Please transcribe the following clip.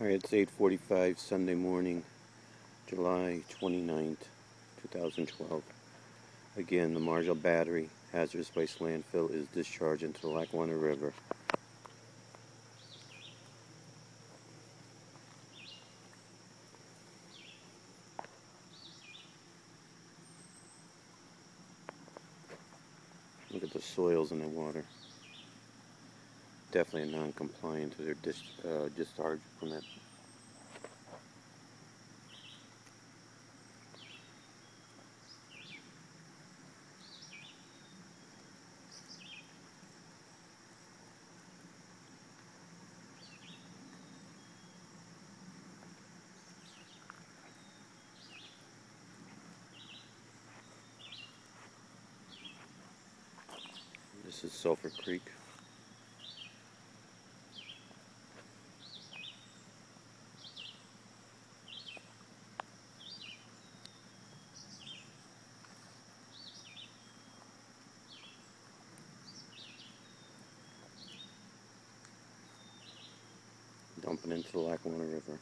Alright, it's 8:45 Sunday morning, July 29th, 2012. Again, the Marjol battery hazardous waste landfill is discharged into the Lackawanna River. Look at the soils in the water. Definitely non-compliant to their discharge permit. This is Sulphur Creek. Dumping into the Lackawanna River.